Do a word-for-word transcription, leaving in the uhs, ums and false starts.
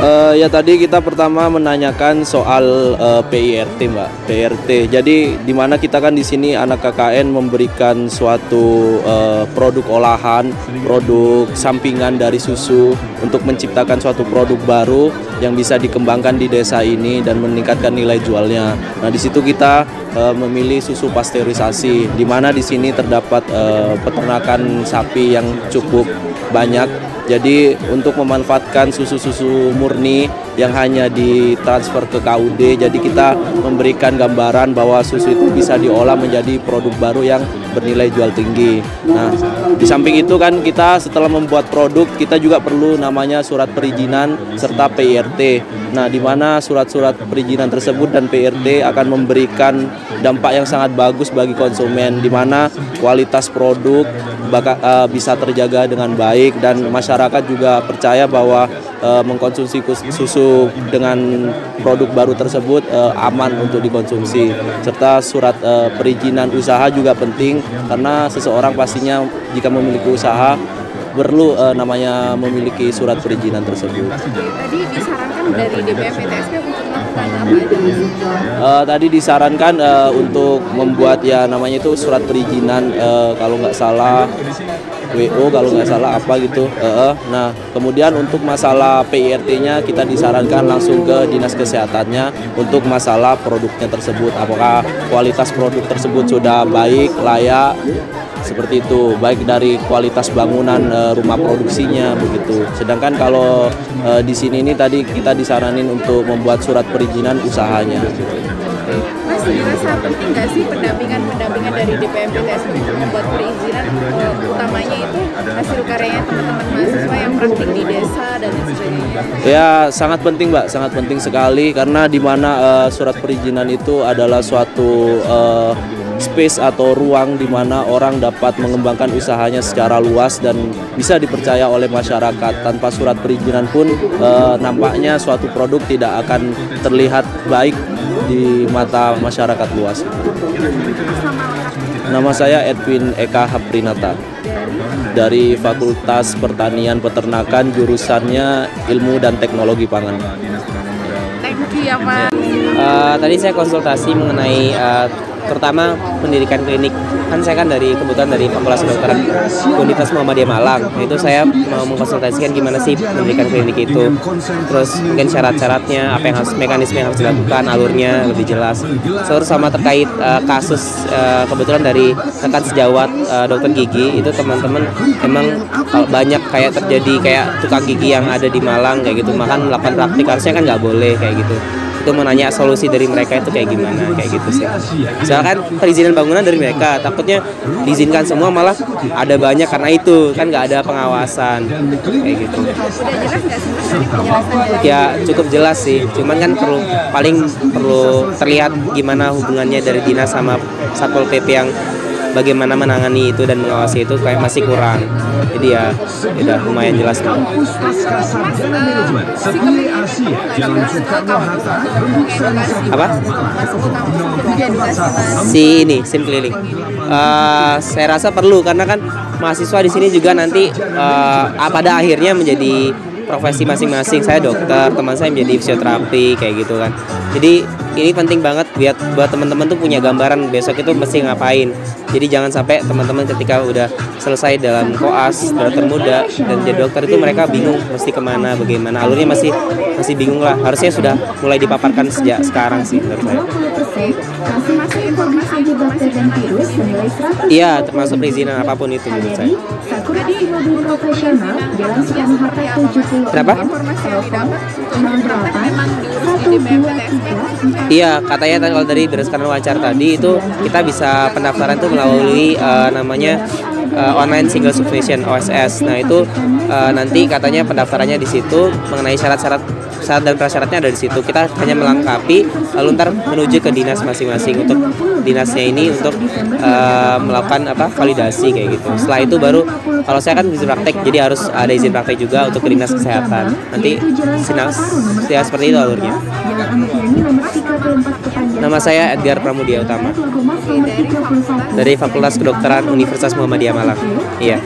Uh, ya tadi kita pertama menanyakan soal uh, P I R T Mbak, P I R T. Jadi di mana kita kan di sini anak K K N memberikan suatu uh, produk olahan, produk sampingan dari susu untuk menciptakan suatu produk baru yang bisa dikembangkan di desa ini dan meningkatkan nilai jualnya. Nah di situ kita uh, memilih susu pasteurisasi, di mana di sini terdapat uh, peternakan sapi yang cukup banyak. Jadi untuk memanfaatkan susu-susu murni yang hanya ditransfer ke K U D, jadi kita memberikan gambaran bahwa susu itu bisa diolah menjadi produk baru yang bernilai jual tinggi. Nah, di samping itu kan kita setelah membuat produk, kita juga perlu namanya surat perizinan serta P I R T. Nah, di mana surat-surat perizinan tersebut dan P I R T akan memberikan dampak yang sangat bagus bagi konsumen, di mana kualitas produk bakal, uh, bisa terjaga dengan baik dan masyarakat juga percaya bahwa uh, mengkonsumsi susu dengan produk baru tersebut uh, aman untuk dikonsumsi. Serta surat uh, perizinan usaha juga penting karena seseorang pastinya jika memiliki usaha perlu uh, namanya memiliki surat perizinan tersebut. Tadi disarankan dari D P M P T S P untuk melakukan apa itu? Uh, tadi disarankan uh, untuk membuat ya namanya itu surat perizinan uh, kalau nggak salah W O kalau nggak salah apa gitu. Uh, uh. Nah kemudian untuk masalah P I R T-nya kita disarankan langsung ke dinas kesehatannya untuk masalah produknya tersebut. Apakah kualitas produk tersebut sudah baik, layak? Seperti itu, baik dari kualitas bangunan e, rumah produksinya begitu. Sedangkan kalau e, di sini ini tadi kita disaranin untuk membuat surat perizinan usahanya. Mas, dirasa penting nggak sih pendampingan-pendampingan dari D P M P T S P untuk membuat perizinan, utamanya itu hasil karyanya teman-teman mahasiswa yang praktik di desa dan sebagainya? Ya, sangat penting Mbak, sangat penting sekali karena di mana e, surat perizinan itu adalah suatu e, space atau ruang di mana orang dapat mengembangkan usahanya secara luas dan bisa dipercaya oleh masyarakat. Tanpa surat perizinan pun e, nampaknya suatu produk tidak akan terlihat baik di mata masyarakat luas. Nama saya Edwin Eka Habrinata dari Fakultas Pertanian Peternakan, jurusannya Ilmu dan Teknologi Pangan. Thank you ya Pak. Uh, tadi saya konsultasi mengenai uh, terutama pendidikan klinik. Kan saya kan dari kebetulan dari Fakultas Kedokteran Universitas Muhammadiyah Malang. Itu saya mau mengkonsultasikan gimana sih pendidikan klinik itu. Terus mungkin syarat-syaratnya, apa yang harus, mekanisme yang harus dilakukan, alurnya lebih jelas. Terus sama terkait uh, kasus uh, kebetulan dari rekan sejawat uh, dokter gigi itu teman-teman emang kalau banyak kayak terjadi kayak tukang gigi yang ada di Malang kayak gitu, makan melakukan praktik harusnya kan nggak boleh kayak gitu. Itu menanya solusi dari mereka itu kayak gimana, kayak gitu sih. Misalkan perizinan bangunan dari mereka, takutnya diizinkan semua malah ada banyak karena itu kan nggak ada pengawasan kayak gitu. Ya cukup jelas sih, cuman kan perlu paling perlu terlihat gimana hubungannya dari dinas sama Satpol P P yang bagaimana menangani itu dan mengawasi itu kayak masih kurang. Jadi ya udah lumayan jelas kan. Apa? Si ini SIM keliling. Uh, saya rasa perlu karena kan mahasiswa di sini juga nanti uh, pada akhirnya menjadi profesi masing-masing. Saya dokter, teman saya menjadi fisioterapi kayak gitu kan. Jadi ini penting banget buat buat teman-teman tuh punya gambaran besok itu mesti ngapain. Jadi jangan sampai teman-teman ketika udah selesai dalam koas dokter muda dan jadi dokter itu mereka bingung mesti kemana, bagaimana alurnya, masih masih bingung lah. Harusnya sudah mulai dipaparkan sejak sekarang sih menurut saya. Iya, termasuk perizinan apapun itu menurut saya. Kenapa? Iya, katanya tadi kalau dari berdasarkan wawancara tadi itu kita bisa pendaftaran itu melalui uh, namanya uh, online single submission O S S. Nah itu uh, nanti katanya pendaftarannya di situ, mengenai syarat-syarat syarat dan prasyaratnya ada di situ. Kita hanya melengkapi lalu ntar menuju ke dinas masing-masing untuk dinasnya ini untuk uh, melakukan apa validasi kayak gitu. Setelah itu baru kalau saya kan izin praktek, jadi harus ada izin praktek juga untuk ke dinas kesehatan. Nanti sinas ya, seperti itu alurnya. Nama saya Edgar Pramudia Utama dari Fakultas Kedokteran Universitas Muhammadiyah Malang. Iya.